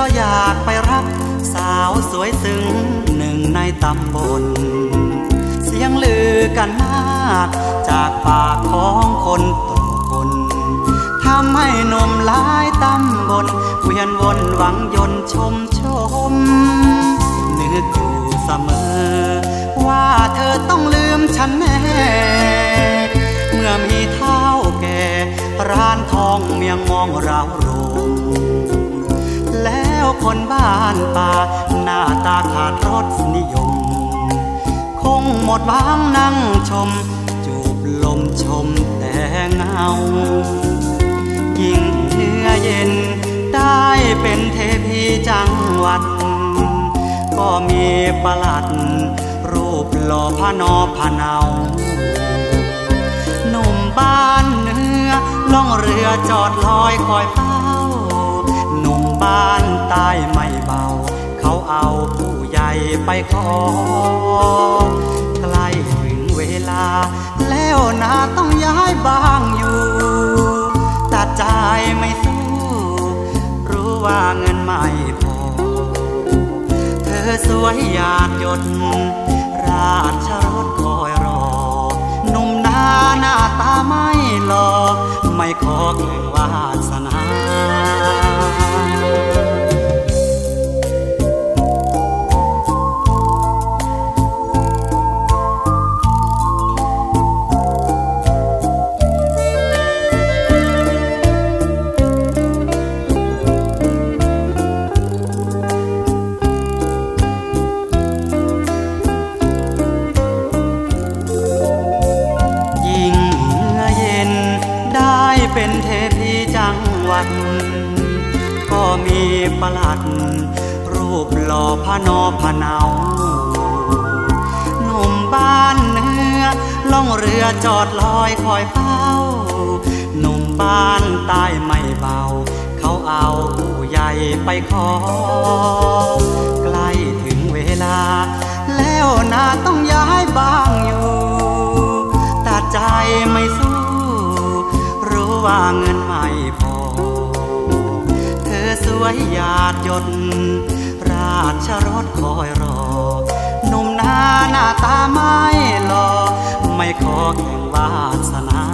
ราะอยากไปรักสาวสวยซึ้งหนึ่งในตำบลเสียงลือกันมากจากปากของคนต่อคนทำให้หนุ่มหลายตำบลเวียนวนหวังยนชมชมนึกอยู่เสมอว่าเธอต้องลืมฉันแน่เมื่อมีเท้าแก่ร้านทองเมียงมองเราโรงแล้วคนบ้านป่าหน้าตาขาดรสนิยมคงหมดหวังนั่งชมจูบลมชมแต่เงายิ่งเนื้อเย็นได้เป็นเทพีจังหวัดก็มีประหลัดรูปหล่อพนอพนาวหนุ่มบ้านเนื้อล่องเรือจอดลอยคอยเฝ้าหนุ่มบ้านใต้ไม่เบาเขาเอาผู้ใหญ่ไปขอใกล้ถึงเวลาแล้วนะต้องย้ายบ้างอยู่ตัดใจไม่สู้รู้ว่าเงินไม่พอเธอสวยหยาดหยดราชรสคอยรอหนุ่มหน้าตาไม่หลอกไม่ขอแข่งวาสนาเป็นเทพีจังหวัดก็มีประหลัดรูปหล่อพนอพนาวหนุ่มบ้านเนื้อล่องเรือจอดลอยคอยเฝ้าหนุ่มบ้านใต้ไม่เบาเขาเอาผู้ใหญ่ไปขอใกล้ถึงเวลาแล้วนาต้องย้ายบ้างอยู่แต่ใจไม่สู้ว่าเงินไม่พอเธอสวยหยาดหยดราชรสคอยรอหนุ่มหน้าตาไม่หล่อไม่ขอแข่งวาสนา